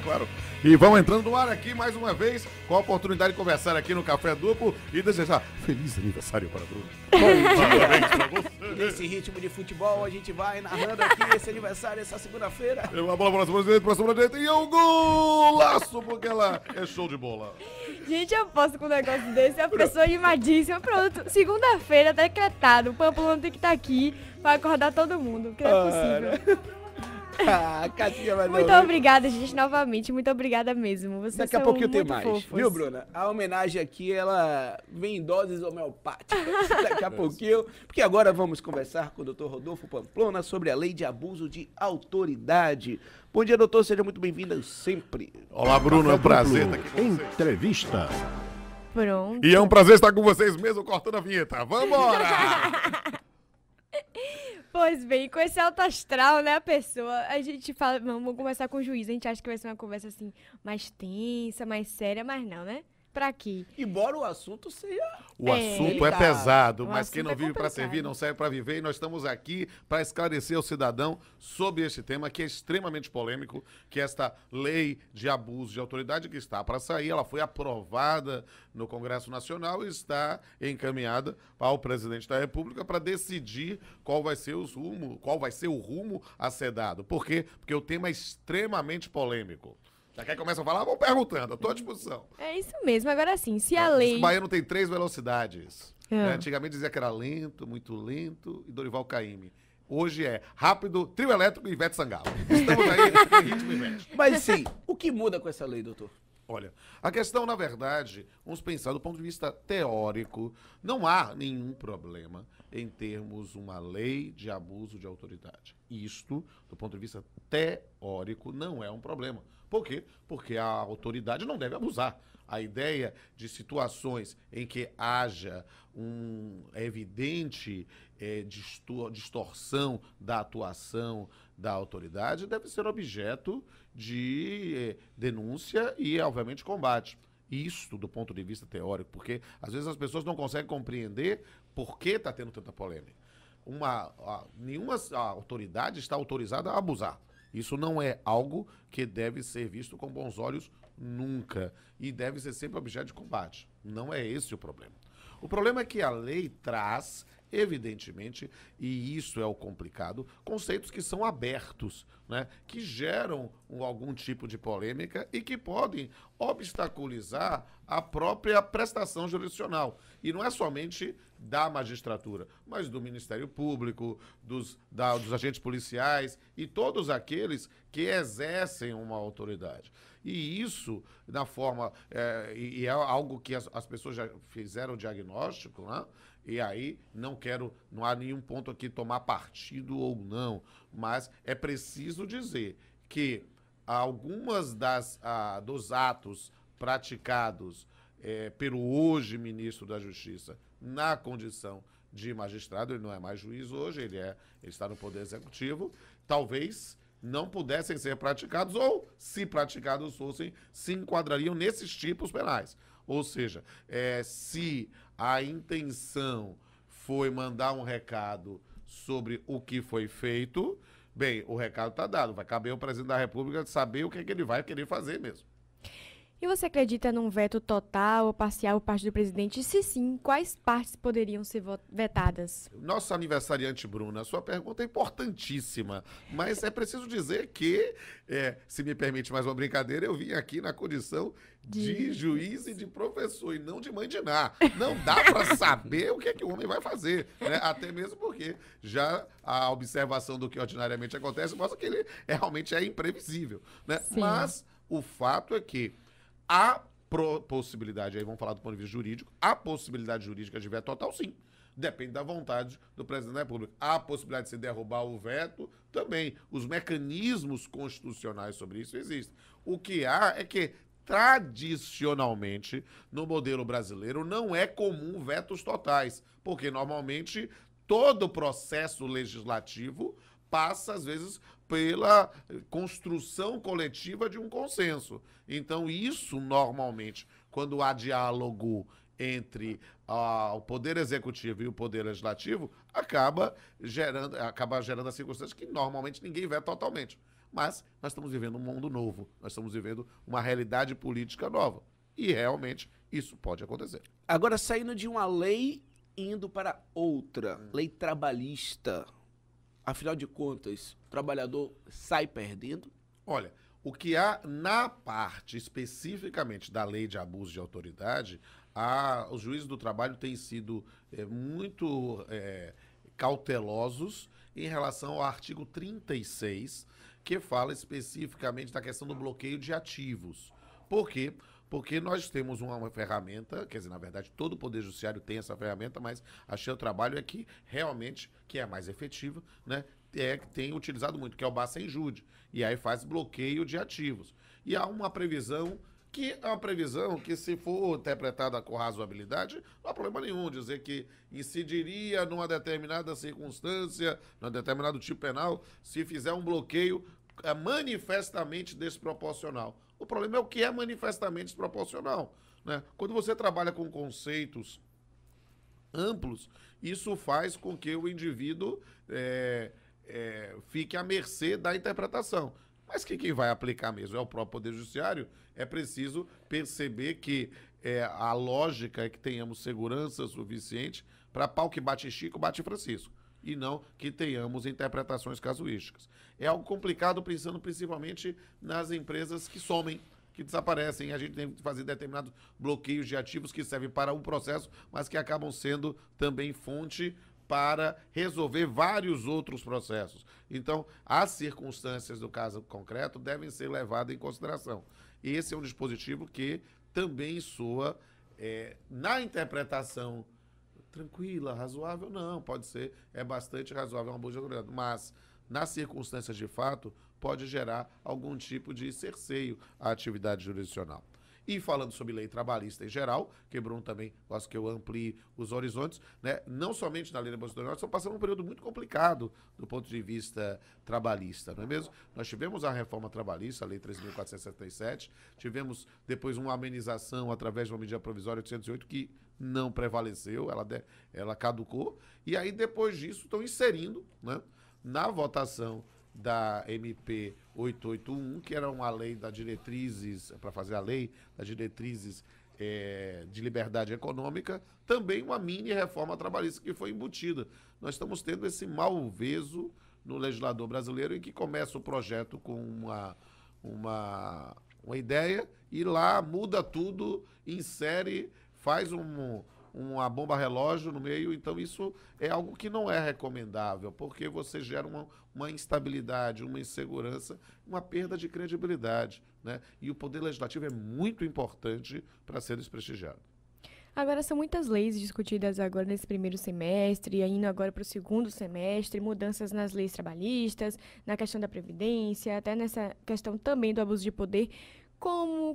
claro, claro. E vamos entrando no ar aqui mais uma vez, com a oportunidade de conversar aqui no Café Duplo e desejar feliz aniversário para Bruno. Parabéns para você. Nesse ritmo de futebol, a gente vai narrando aqui esse aniversário, essa segunda-feira. A bola para a direita e é um golaço, porque ela é show de bola. Gente, eu posso com um negócio desse, a pessoa animadíssima, pronto, segunda-feira, decretado, o Pamplona tem que estar aqui para acordar todo mundo, que não é possível. Ah, Catinha, muito obrigada, gente, novamente. Muito obrigada mesmo. Vocês daqui a pouquinho tem mais, fofos. Viu, Bruna? A homenagem aqui, ela vem em doses homeopáticas. Daqui a pouquinho. Porque agora vamos conversar com o doutor Rodolfo Pamplona sobre a Lei de Abuso de Autoridade. Bom dia, doutor. Seja muito bem-vindo sempre. Olá, Bruno. É um prazer estar aqui com vocês. Entrevista. Pronto. E é um prazer estar com vocês mesmo, cortando a vinheta. Vambora! Pois bem, com esse alto astral, né, a pessoa, a gente fala, vamos conversar com o juiz, a gente acha que vai ser uma conversa assim, mais tensa, mais séria, mas não, né? Pra quê? Embora o assunto seja... O assunto é pesado, mas quem não vive pra servir não serve pra viver, e nós estamos aqui pra esclarecer o cidadão sobre este tema que é extremamente polêmico, que é esta lei de abuso de autoridade que está pra sair, ela foi aprovada no Congresso Nacional e está encaminhada ao presidente da República para decidir qual vai ser os rumos, qual vai ser o rumo a ser dado. Por quê? Porque o tema é extremamente polêmico. Já que começa a falar, vão perguntando, eu tô à disposição. É isso mesmo, agora sim, se a lei... O baiano tem 3 velocidades. Né? Antigamente dizia que era lento, muito lento e Dorival Caymmi. Hoje é rápido, trio elétrico e Ivete Sangalo. Estamos aí no ritmo Ivete. Mas sim, o que muda com essa lei, doutor? Olha, a questão, na verdade, vamos pensar do ponto de vista teórico, não há nenhum problema em termos uma lei de abuso de autoridade. Isto, do ponto de vista teórico, não é um problema. Por quê? Porque a autoridade não deve abusar. A ideia de situações em que haja um evidente distorção da atuação da autoridade deve ser objeto de denúncia e, obviamente, combate. Isso do ponto de vista teórico, porque às vezes as pessoas não conseguem compreender por que está tendo tanta polêmica. Nenhuma autoridade está autorizada a abusar. Isso não é algo que deve ser visto com bons olhos nunca e deve ser sempre objeto de combate. Não é esse o problema. O problema é que a lei traz, evidentemente, e isso é o complicado, conceitos que são abertos, né, que geram algum tipo de polêmica e que podem obstaculizar a própria prestação jurisdicional. E não é somente da magistratura, mas do Ministério Público, dos agentes policiais e todos aqueles que exercem uma autoridade. E isso, na forma, é algo que as pessoas já fizeram o diagnóstico, né? E aí não há nenhum ponto aqui tomar partido ou não, mas é preciso dizer que algumas dos atos praticados pelo hoje ministro da Justiça na condição de magistrado, ele não é mais juiz hoje, ele está no Poder Executivo, talvez não pudessem ser praticados ou, se praticados fossem, se enquadrariam nesses tipos penais. Ou seja, se a intenção foi mandar um recado sobre o que foi feito, bem, o recado está dado. Vai caber ao presidente da República saber o que é que ele vai querer fazer mesmo. E você acredita num veto total ou parcial por parte do presidente? Se sim, quais partes poderiam ser vetadas? Nossa aniversariante Bruna, sua pergunta é importantíssima, mas é preciso dizer que, se me permite mais uma brincadeira, eu vim aqui na condição de juiz e de professor, e não de mãe de Ná. Não dá para saber o que é que o homem vai fazer, né? Até mesmo porque já a observação do que ordinariamente acontece mostra que ele realmente é imprevisível, né? Mas o fato é que há possibilidade, aí vamos falar do ponto de vista jurídico, há possibilidade jurídica de veto total, sim. Depende da vontade do presidente da República. Há possibilidade de se derrubar o veto também. Os mecanismos constitucionais sobre isso existem. O que há é que, tradicionalmente, no modelo brasileiro, não é comum vetos totais, porque, normalmente, todo o processo legislativo passa, às vezes, pela construção coletiva de um consenso. Então, isso, normalmente, quando há diálogo entre o Poder Executivo e o Poder Legislativo, acaba gerando a circunstância que, normalmente, ninguém veta totalmente. mas nós estamos vivendo um mundo novo, nós estamos vivendo uma realidade política nova. E realmente isso pode acontecer. Agora, saindo de uma lei, indo para outra, lei trabalhista, afinal de contas, o trabalhador sai perdendo? Olha, o que há na parte especificamente da lei de abuso de autoridade, os juízes do trabalho têm sido muito cautelosos em relação ao artigo 36, que fala especificamente da questão do bloqueio de ativos. Por quê? Porque nós temos uma ferramenta, quer dizer, na verdade, todo o Poder Judiciário tem essa ferramenta, mas a Seu Trabalho é que realmente, que é a mais efetiva, né, que tem utilizado muito, que é o BACENJUD. E aí faz bloqueio de ativos. E há uma previsão, que é uma previsão que, se for interpretada com razoabilidade, não há problema nenhum dizer que incidiria numa determinada circunstância, num determinado tipo penal, se fizer um bloqueio manifestamente desproporcional. O problema é o que é manifestamente desproporcional, né? Quando você trabalha com conceitos amplos, isso faz com que o indivíduo fique à mercê da interpretação. Mas que quem vai aplicar mesmo é o próprio Poder Judiciário. É preciso perceber que a lógica é que tenhamos segurança suficiente para pau que bate Chico, bate Francisco, e não que tenhamos interpretações casuísticas. É algo complicado pensando principalmente nas empresas que somem, que desaparecem. A gente tem que fazer determinados bloqueios de ativos que servem para um processo, mas que acabam sendo também fonte para resolver vários outros processos. Então, as circunstâncias do caso concreto devem ser levadas em consideração. Esse é um dispositivo que também soa, na interpretação tranquila, razoável, não, pode ser, é bastante razoável, é uma boa autoridade, mas nas circunstâncias de fato pode gerar algum tipo de cerceio à atividade jurisdicional. E falando sobre lei trabalhista em geral, que Bruno também gosta que eu amplie os horizontes, né? Não somente na lei de abuso de autoridade, estamos passando um período muito complicado do ponto de vista trabalhista, não é mesmo? Nós tivemos a reforma trabalhista, a lei 13.467, tivemos depois uma amenização através de uma medida provisória 808 que não prevaleceu, ela caducou, e aí depois disso estão inserindo, né, na votação da MP 881, que era uma lei da diretrizes, para fazer a lei das diretrizes de liberdade econômica, também uma mini reforma trabalhista que foi embutida. Nós estamos tendo esse malveso no legislador brasileiro, em que começa o projeto com uma ideia e lá muda tudo, insere, faz uma bomba relógio no meio. Então isso é algo que não é recomendável, porque você gera uma instabilidade, uma insegurança, uma perda de credibilidade, né? E o poder legislativo é muito importante para ser desprestigiado. Agora, são muitas leis discutidas agora nesse primeiro semestre, e ainda agora para o segundo semestre, mudanças nas leis trabalhistas, na questão da Previdência, até nessa questão também do abuso de poder.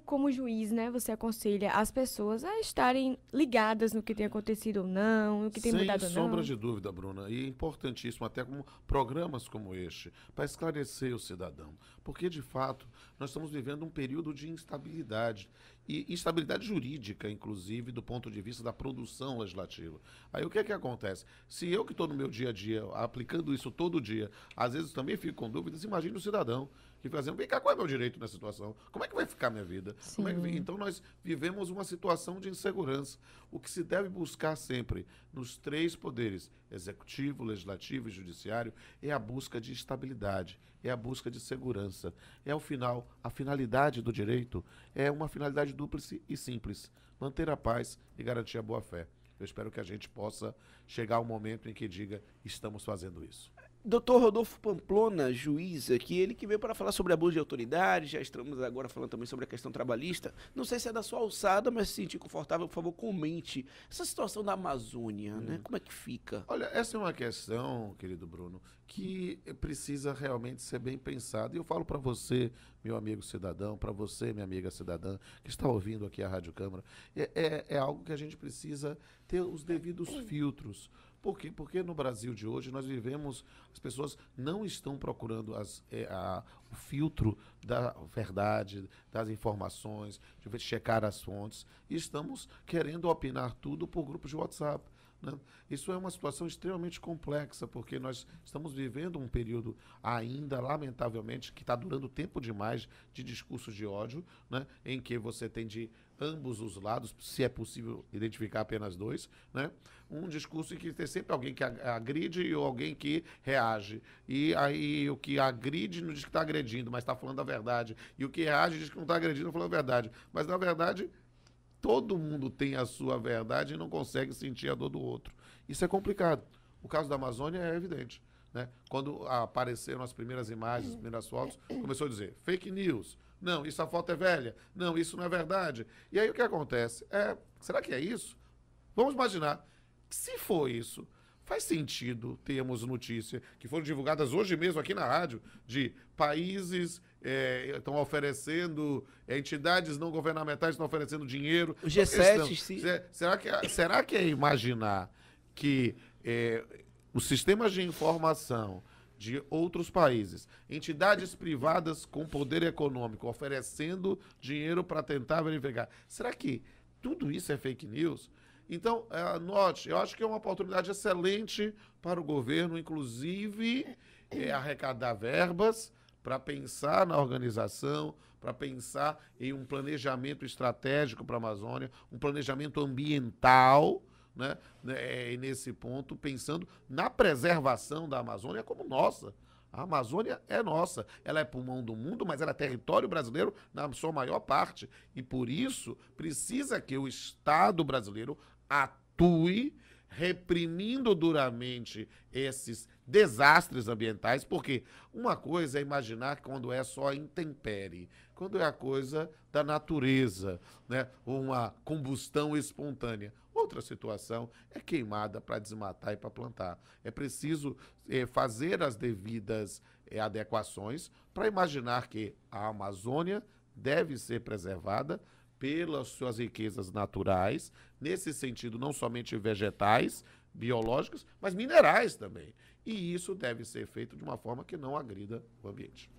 Como juiz, né, você aconselha as pessoas a estarem ligadas no que tem acontecido ou não, no que tem mudado ou não? Sem sombra de dúvida, Bruna, e importantíssimo até como programas como este, para esclarecer o cidadão, porque de fato nós estamos vivendo um período de instabilidade, e instabilidade jurídica, inclusive, do ponto de vista da produção legislativa. Aí o que é que acontece? Se eu que estou no meu dia a dia, aplicando isso todo dia, às vezes também fico com dúvidas, imagina o cidadão que fazendo, vem cá, qual é o meu direito nessa situação? Como é que vai ficar a minha vida? Como é que... Então nós vivemos uma situação de insegurança. O que se deve buscar sempre nos três poderes, executivo, legislativo e judiciário, é a busca de estabilidade, é a busca de segurança. É o final, a finalidade do direito é uma finalidade dúplice e simples: manter a paz e garantir a boa-fé. Eu espero que a gente possa chegar ao momento em que diga, estamos fazendo isso. Doutor Rodolfo Pamplona, juiz aqui, ele que veio para falar sobre abuso de autoridade, já estamos agora falando também sobre a questão trabalhista. Não sei se é da sua alçada, mas se sentir confortável, por favor, comente. Essa situação da Amazônia, né? Como é que fica? Olha, essa é uma questão, querido Bruno, que precisa realmente ser bem pensada. E eu falo para você, meu amigo cidadão, para você, minha amiga cidadã, que está ouvindo aqui a Rádio Câmara, é algo que a gente precisa ter os devidos filtros. Por quê? Porque no Brasil de hoje nós vivemos, as pessoas não estão procurando o filtro da verdade, das informações, de checar as fontes, e estamos querendo opinar tudo por grupos de WhatsApp. Né? Isso é uma situação extremamente complexa, porque nós estamos vivendo um período ainda, lamentavelmente, que está durando tempo demais de discursos de ódio, né? Em que você tem de ambos os lados, se é possível identificar apenas dois, né? Um discurso em que tem sempre alguém que agride e alguém que reage. E aí o que agride não diz que está agredindo, mas está falando a verdade. E o que reage diz que não está agredindo, falando a verdade. Mas, na verdade, todo mundo tem a sua verdade e não consegue sentir a dor do outro. Isso é complicado. O caso da Amazônia é evidente, né? Quando apareceram as primeiras imagens, as primeiras fotos, começou a dizer fake news. Não, isso a foto é velha. Não, isso não é verdade. E aí o que acontece? Será que é isso? Vamos imaginar que se for isso, faz sentido termos notícias que foram divulgadas hoje mesmo aqui na rádio de países estão oferecendo, entidades não governamentais estão oferecendo dinheiro. O G7, sim. Será que é imaginar que os sistemas de informação de outros países, entidades privadas com poder econômico oferecendo dinheiro para tentar verificar. Será que tudo isso é fake news? Então, note, eu acho que é uma oportunidade excelente para o governo, inclusive, arrecadar verbas para pensar na organização, para pensar em um planejamento estratégico para a Amazônia, um planejamento ambiental, né? E nesse ponto, pensando na preservação da Amazônia como nossa. A Amazônia é nossa, ela é pulmão do mundo, mas ela é território brasileiro na sua maior parte. E por isso precisa que o Estado brasileiro atue reprimindo duramente esses desastres ambientais, porque uma coisa é imaginar quando é só intempérie, quando é a coisa da natureza, né? Uma combustão espontânea. Outra situação é queimada para desmatar e para plantar. É preciso fazer as devidas adequações para imaginar que a Amazônia deve ser preservada pelas suas riquezas naturais, nesse sentido não somente vegetais, biológicos, mas minerais também. E isso deve ser feito de uma forma que não agrida o ambiente.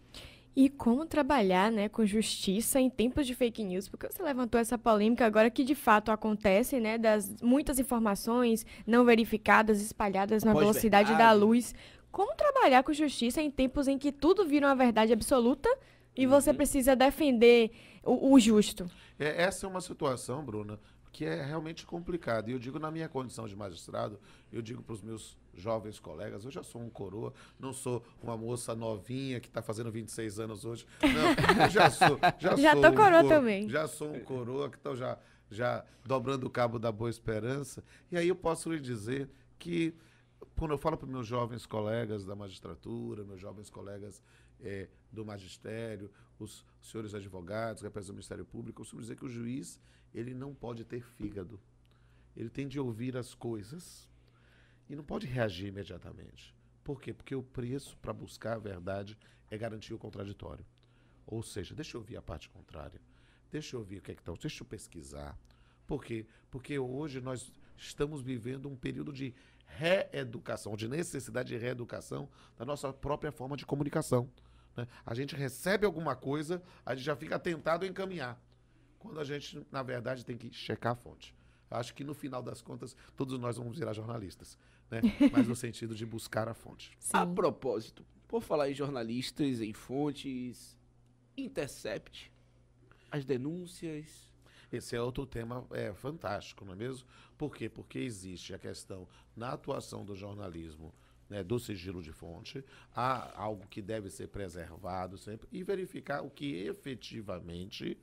E como trabalhar, né, com justiça em tempos de fake news? Porque você levantou essa polêmica agora que de fato acontece, né, das muitas informações não verificadas, espalhadas na velocidade da luz. Como trabalhar com justiça em tempos em que tudo vira uma verdade absoluta e você precisa defender o justo? Essa é uma situação, Bruna, que é realmente complicada. E eu digo, na minha condição de magistrado, eu digo para os meus jovens colegas, eu já sou um coroa, não sou uma moça novinha que está fazendo 26 anos hoje. Não, eu já sou. Já sou coroa também. Já sou um coroa que estou já dobrando o cabo da Boa Esperança. E aí eu posso lhe dizer que, quando eu falo para meus jovens colegas da magistratura, meus jovens colegas do magistério, os senhores advogados, representantes do Ministério Público, eu costumo dizer que o juiz ele não pode ter fígado. Ele tem de ouvir as coisas e não pode reagir imediatamente. Por quê? Porque o preço para buscar a verdade é garantir o contraditório. Ou seja, deixa eu ouvir a parte contrária. Deixa eu ouvir o que é que está. Deixa eu pesquisar. Por quê? Porque hoje nós estamos vivendo um período de reeducação, de necessidade de reeducação da nossa própria forma de comunicação. Né? A gente recebe alguma coisa, a gente já fica tentado a encaminhar. Quando a gente, na verdade, tem que checar a fonte. Acho que, no final das contas, todos nós vamos virar jornalistas, né? Mas no sentido de buscar a fonte. Sim. A propósito, por falar em jornalistas, em fontes, intercepte as denúncias. Esse é outro tema fantástico, não é mesmo? Por quê? Porque existe a questão, na atuação do jornalismo, né, do sigilo de fonte, há algo que deve ser preservado sempre, e verificar o que efetivamente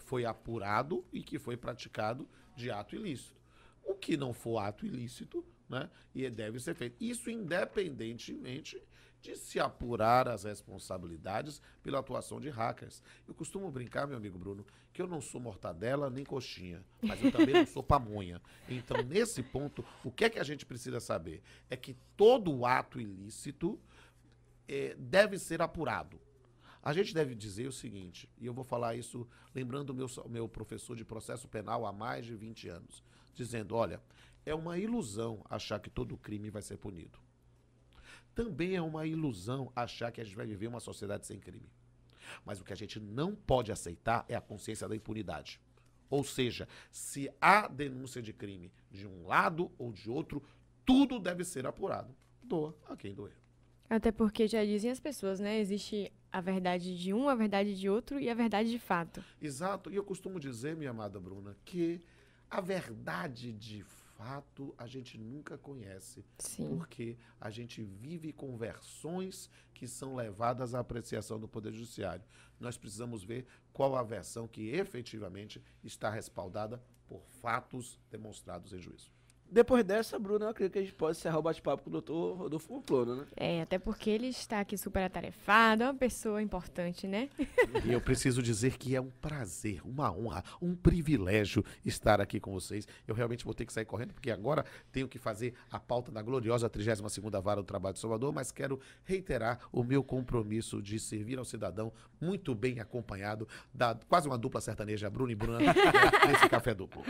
foi apurado e que foi praticado de ato ilícito. O que não for ato ilícito, né, e deve ser feito. Isso independentemente de se apurar as responsabilidades pela atuação de hackers. Eu costumo brincar, meu amigo Bruno, que eu não sou mortadela nem coxinha, mas eu também não sou pamonha. Então, nesse ponto, o que é que a gente precisa saber? É que todo ato ilícito deve ser apurado. A gente deve dizer o seguinte, e eu vou falar isso lembrando o meu professor de processo penal há mais de 20 anos, dizendo, olha, é uma ilusão achar que todo crime vai ser punido. Também é uma ilusão achar que a gente vai viver uma sociedade sem crime. Mas o que a gente não pode aceitar é a consciência da impunidade. Ou seja, se há denúncia de crime de um lado ou de outro, tudo deve ser apurado. Doa a quem doer. Até porque já dizem as pessoas, né? Existe a verdade de um, a verdade de outro e a verdade de fato. Exato. E eu costumo dizer, minha amada Bruna, que a verdade de fato a gente nunca conhece. Sim. Porque a gente vive com versões que são levadas à apreciação do Poder Judiciário. Nós precisamos ver qual a versão que efetivamente está respaldada por fatos demonstrados em juízo. Depois dessa, Bruna, eu acredito que a gente pode encerrar o bate-papo com o doutor Rodolfo Pamplona, né? É, até porque ele está aqui super atarefado, é uma pessoa importante, né? E eu preciso dizer que é um prazer, uma honra, um privilégio estar aqui com vocês. Eu realmente vou ter que sair correndo, porque agora tenho que fazer a pauta da gloriosa 32ª Vara do Trabalho de Salvador, mas quero reiterar o meu compromisso de servir ao cidadão muito bem acompanhado, da quase uma dupla sertaneja, Bruna e Bruna, nesse Café Duplo.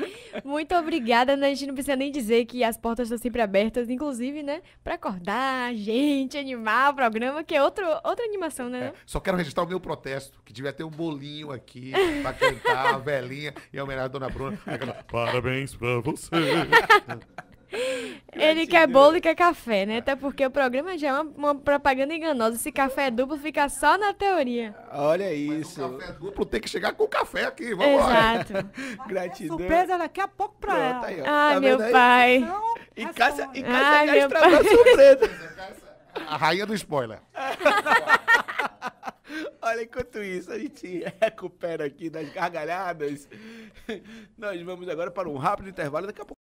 Muito obrigada, né? A gente não precisa nem dizer que as portas estão sempre abertas, inclusive, né, para acordar a gente, animar o programa, que é outra animação, né? É, só quero registrar o meu protesto, que devia ter um bolinho aqui para cantar a velhinha e homenagear a dona Bruna. Parabéns para você. Ele quer bolo e quer café, né? Até porque o programa já é uma propaganda enganosa. Esse café duplo fica só na teoria. Olha isso. Mas o café duplo tem que chegar com o café aqui. Vamos lá. Exato. Gratidão. Surpresa daqui a pouco pra ela. Tá aí, ai, tá meu pai. Não, e Cássia quer estragar a surpresa. A rainha do spoiler. Olha, enquanto isso, a gente recupera aqui das gargalhadas. Nós vamos agora para um rápido intervalo. Daqui a pouco.